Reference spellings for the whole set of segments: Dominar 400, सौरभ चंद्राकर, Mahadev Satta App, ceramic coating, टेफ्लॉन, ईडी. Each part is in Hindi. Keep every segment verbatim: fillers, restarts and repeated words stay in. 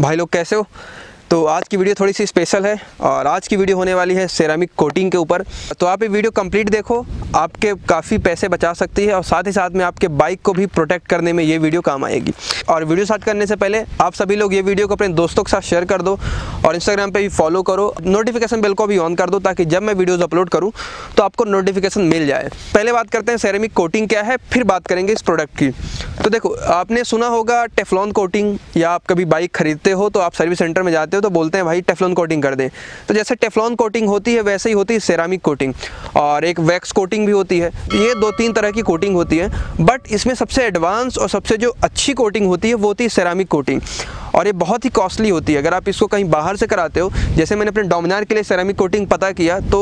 भाई लोग कैसे हो। तो आज की वीडियो थोड़ी सी स्पेशल है और आज की वीडियो होने वाली है सेरामिक कोटिंग के ऊपर। तो आप ये वीडियो कंप्लीट देखो, आपके काफ़ी पैसे बचा सकती है और साथ ही साथ में आपके बाइक को भी प्रोटेक्ट करने में ये वीडियो काम आएगी। और वीडियो स्टार्ट करने से पहले आप सभी लोग ये वीडियो को अपने दोस्तों के साथ शेयर कर दो और इंस्टाग्राम पे भी फॉलो करो, नोटिफिकेशन बेल को भी ऑन कर दो ताकि जब मैं वीडियोज़ अपलोड करूँ तो आपको नोटिफिकेशन मिल जाए। पहले बात करते हैं सेरामिक कोटिंग क्या है, फिर बात करेंगे इस प्रोडक्ट की। तो देखो, आपने सुना होगा टेफ्लॉन कोटिंग, या आप कभी बाइक खरीदते हो तो आप सर्विस सेंटर में जाते हो तो बोलते हैं भाई टेफ्लॉन कोटिंग कर दें। तो जैसे टेफ्लॉन कोटिंग होती है वैसे ही होती है सेरामिक कोटिंग, और एक वैक्स कोटिंग भी होती है। ये दो तीन तरह की कोटिंग होती है, बट इसमें सबसे एडवांस और सबसे जो अच्छी कोटिंग होती है वो होती है सेरामिक कोटिंग, और ये बहुत ही कॉस्टली होती है। अगर आप इसको कहीं बाहर से कराते हो, जैसे मैंने अपने डोमिनार के लिए सेरामिक कोटिंग पता किया तो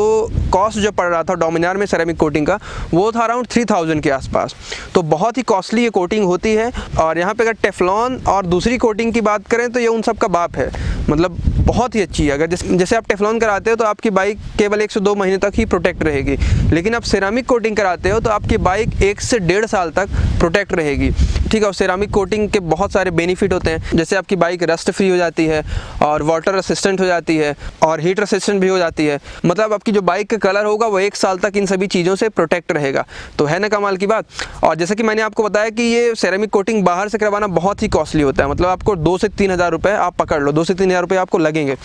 कॉस्ट जो पड़ रहा था डोमिनार में सेरामिक कोटिंग का वो था अराउंड थ्री थाउजेंड के आसपास। तो बहुत ही कॉस्टली ये कोटिंग होती है। और यहाँ पे अगर टेफ्लॉन और दूसरी कोटिंग की बात करें तो ये उन सब का बाप है, मतलब बहुत ही अच्छी है। अगर जैसे आप टेफ्लॉन कराते हो तो आपकी बाइक केवल एक से दो महीने तक ही प्रोटेक्ट रहेगी, लेकिन आप सेरामिक कोटिंग कराते हो तो आपकी बाइक एक से डेढ़ साल तक प्रोटेक्ट रहेगी, ठीक है। और सेरामिक कोटिंग के बहुत सारे बेनिफिट होते हैं, जैसे आपकी बाइक रस्ट फ्री हो जाती है और वाटर रेसिस्टेंट हो जाती है और हीट रेसिस्टेंट भी हो जाती है। मतलब आपकी जो बाइक का कलर होगा वो एक साल तक इन सभी चीज़ों से प्रोटेक्ट रहेगा। तो है ना कमाल की बात। और जैसे कि मैंने आपको बताया कि ये सेरामिक कोटिंग बाहर से करवाना बहुत ही कॉस्टली होता है, मतलब आपको दो से तीन हज़ार रुपये आप पकड़ लो, दो से तीन हज़ार रुपये आपको लगेंगे।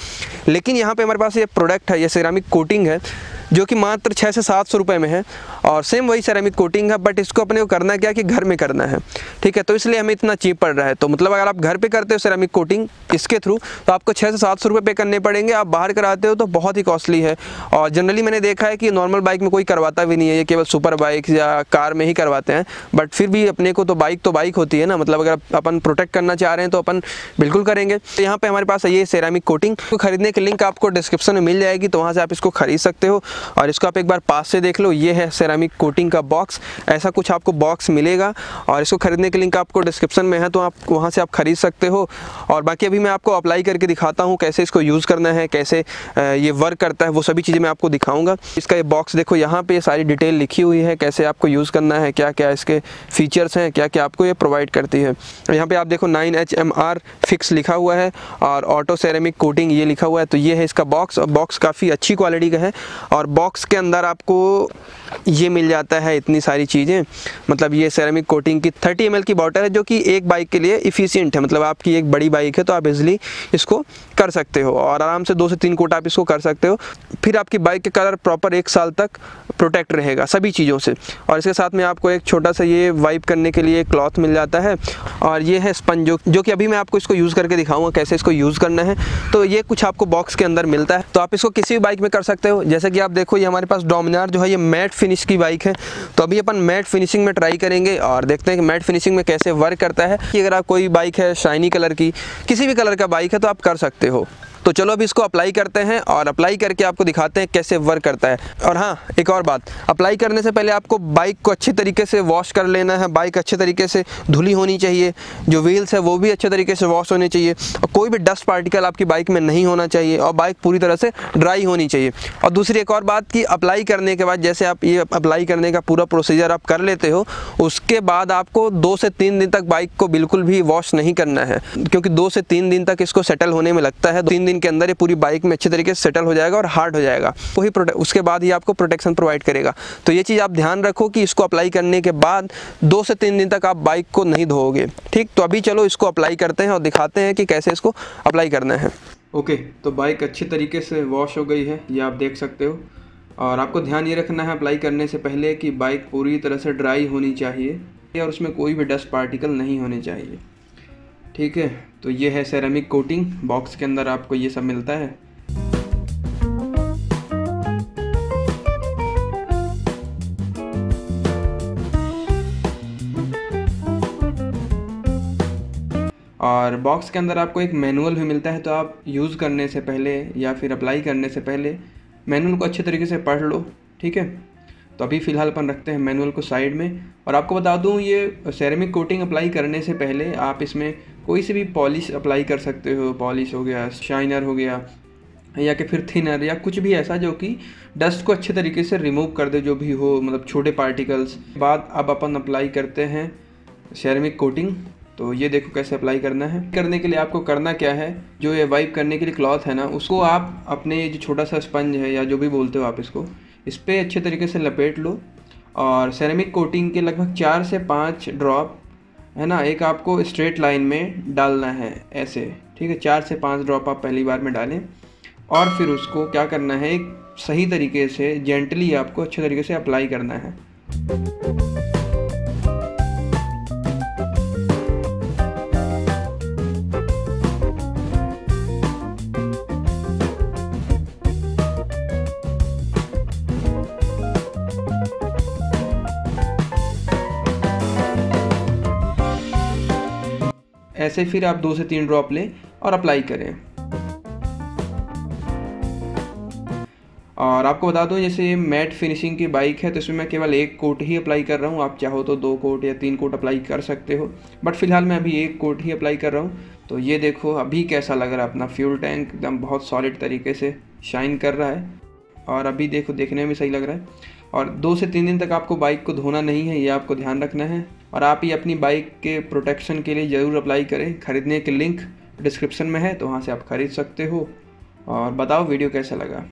लेकिन यहाँ पे हमारे पास ये प्रोडक्ट है, ये सेरामिक कोटिंग है जो कि मात्र छः से सात सौ रुपये में है, और सेम वही सेरामिक कोटिंग है, बट इसको अपने को करना क्या कि घर में करना है, ठीक है। तो इसलिए हमें इतना चीप पड़ रहा है। तो मतलब अगर आप घर पे करते हो सेरामिक कोटिंग इसके थ्रू तो आपको छः से सात सौ रुपये पे करने पड़ेंगे, आप बाहर कराते हो तो बहुत ही कॉस्टली है। और जनरली मैंने देखा है कि नॉर्मल बाइक में कोई करवाता भी नहीं है, ये केवल सुपर बाइक या कार में ही करवाते हैं। बट फिर भी अपने को तो बाइक तो बाइक होती है ना, मतलब अगर अपन प्रोटेक्ट करना चाह रहे हैं तो अपन बिल्कुल करेंगे। तो यहाँ पर हमारे पास ये सेरामिक कोटिंग खरीदने की लिंक आपको डिस्क्रिप्शन में मिल जाएगी, तो वहाँ से आप इसको खरीद सकते हो और इसको आप एक बार पास से देख लो। ये है सेरामिक कोटिंग का बॉक्स, ऐसा कुछ आपको बॉक्स मिलेगा और इसको खरीदने की लिंक आपको डिस्क्रिप्शन में है, तो आप वहाँ से आप खरीद सकते हो। और बाकी अभी मैं आपको अप्लाई करके दिखाता हूँ कैसे इसको यूज़ करना है, कैसे ये वर्क करता है, वो सभी चीज़ें मैं आपको दिखाऊँगा। इसका ये बॉक्स देखो, यहाँ पर सारी डिटेल लिखी हुई है, कैसे आपको यूज़ करना है, क्या क्या इसके फीचर्स हैं, क्या क्या आपको ये प्रोवाइड करती है। यहाँ पर आप देखो nine H M R fix लिखा हुआ है और ऑटो सेरामिक कोटिंग ये लिखा हुआ है। तो ये है इसका बॉक्स, और बॉक्स काफ़ी अच्छी क्वालिटी का है। और बॉक्स के अंदर आपको ये मिल जाता है इतनी सारी चीज़ें, मतलब ये सेरामिक कोटिंग की तीस एम एल की बॉटल है जो कि एक बाइक के लिए इफ़िशियंट है। मतलब आपकी एक बड़ी बाइक है तो आप इजीली इसको कर सकते हो और आराम से दो से तीन कोट आप इसको कर सकते हो। फिर आपकी बाइक का कलर प्रॉपर एक साल तक प्रोटेक्ट रहेगा सभी चीज़ों से। और इसके साथ में आपको एक छोटा सा ये वाइप करने के लिए क्लॉथ मिल जाता है, और ये है स्पंज जो कि अभी मैं आपको इसको यूज़ करके दिखाऊँगा कैसे इसको यूज़ करना है। तो ये कुछ आपको बॉक्स के अंदर मिलता है, तो आप इसको किसी भी बाइक में कर सकते हो। जैसे कि आप देखो ये हमारे पास डोमिनार जो है ये मैट फिनिश की बाइक है, तो अभी अपन मैट फिनिशिंग में ट्राई करेंगे और देखते हैं कि मैट फिनिशिंग में कैसे वर्क करता है। कि अगर आप कोई बाइक है शाइनी कलर की, किसी भी कलर का बाइक है तो आप कर सकते हो। तो चलो अभी इसको अप्लाई करते हैं और अप्लाई करके आपको दिखाते हैं कैसे वर्क करता है। और हाँ, एक और बात, अप्लाई करने से पहले आपको बाइक को अच्छे तरीके से वॉश कर लेना है, बाइक अच्छे तरीके से धुली होनी चाहिए, जो व्हील्स है वो भी अच्छे तरीके से वॉश होने चाहिए, और कोई भी डस्ट पार्टिकल आपकी बाइक में नहीं होना चाहिए, और बाइक पूरी तरह से ड्राई होनी चाहिए। और दूसरी एक और बात कि अप्लाई करने के बाद, जैसे आप ये अप्लाई करने का पूरा प्रोसीजर आप कर लेते हो, उसके बाद आपको दो से तीन दिन तक बाइक को बिल्कुल भी वॉश नहीं करना है, क्योंकि दो से तीन दिन तक इसको सेटल होने में लगता है। तीन के अंदर ये पूरी बाइक में अच्छे तरीके से सेटल हो जाएगा और हार्ड हो जाएगा, वही उसके बाद ही आपको प्रोटेक्शन प्रोवाइड करेगा। तो ये चीज़ आप ध्यान रखो कि इसको अप्लाई करने के बाद दो से तीन दिन तक आप बाइक को नहीं धोओगे, ठीक। तो अभी चलो इसको अप्लाई करते हैं और दिखाते हैं कि कैसे इसको अप्लाई करना है। ओके, तो बाइक अच्छे तरीके से वॉश हो गई है, ये आप देख सकते हो। और आपको ध्यान ये रखना है अप्लाई करने से पहले कि बाइक पूरी तरह से ड्राई होनी चाहिए और उसमें कोई भी डस्ट पार्टिकल नहीं होने चाहिए, ठीक है। तो ये है सेरामिक कोटिंग, बॉक्स के अंदर आपको ये सब मिलता है। और बॉक्स के अंदर आपको एक मैनुअल भी मिलता है, तो आप यूज़ करने से पहले या फिर अप्लाई करने से पहले मैनुअल को अच्छे तरीके से पढ़ लो, ठीक है। तो अभी फ़िलहाल अपन रखते हैं मैनुअल को साइड में। और आपको बता दूं, ये सेरामिक कोटिंग अप्लाई करने से पहले आप इसमें कोई सी भी पॉलिश अप्लाई कर सकते हो, पॉलिश हो गया, शाइनर हो गया, या कि फिर थिनर, या कुछ भी ऐसा जो कि डस्ट को अच्छे तरीके से रिमूव कर दे, जो भी हो, मतलब छोटे पार्टिकल्स। बाद अब अपन अप्लाई करते हैं सेरामिक कोटिंग। तो ये देखो कैसे अप्लाई करना है। करने के लिए आपको करना क्या है, जो ये वाइप करने के लिए क्लॉथ है ना, उसको आप अपने ये जो छोटा सा स्पंज है या जो भी बोलते हो आप इसको, इस पर अच्छे तरीके से लपेट लो और सेरेमिक कोटिंग के लगभग चार से पाँच ड्रॉप है ना, एक आपको स्ट्रेट लाइन में डालना है ऐसे, ठीक है। चार से पाँच ड्रॉप आप पहली बार में डालें और फिर उसको क्या करना है, एक सही तरीके से जेंटली आपको अच्छे तरीके से अप्लाई करना है। ऐसे फिर आप दो से तीन ड्रॉप लें और अप्लाई करें। और आपको बता दूं, जैसे ये मैट फिनिशिंग की बाइक है तो इसमें मैं केवल एक कोट ही अप्लाई कर रहा हूँ। आप चाहो तो दो कोट या तीन कोट अप्लाई कर सकते हो, बट फिलहाल मैं अभी एक कोट ही अप्लाई कर रहा हूँ। तो ये देखो अभी कैसा लग रहा है, अपना फ्यूल टैंक एकदम बहुत सॉलिड तरीके से शाइन कर रहा है और अभी देखो देखने में सही लग रहा है। और दो से तीन दिन तक आपको बाइक को धोना नहीं है, ये आपको ध्यान रखना है। और आप ये अपनी बाइक के प्रोटेक्शन के लिए ज़रूर अप्लाई करें। ख़रीदने के लिंक डिस्क्रिप्शन में है तो वहाँ से आप ख़रीद सकते हो। और बताओ वीडियो कैसा लगा।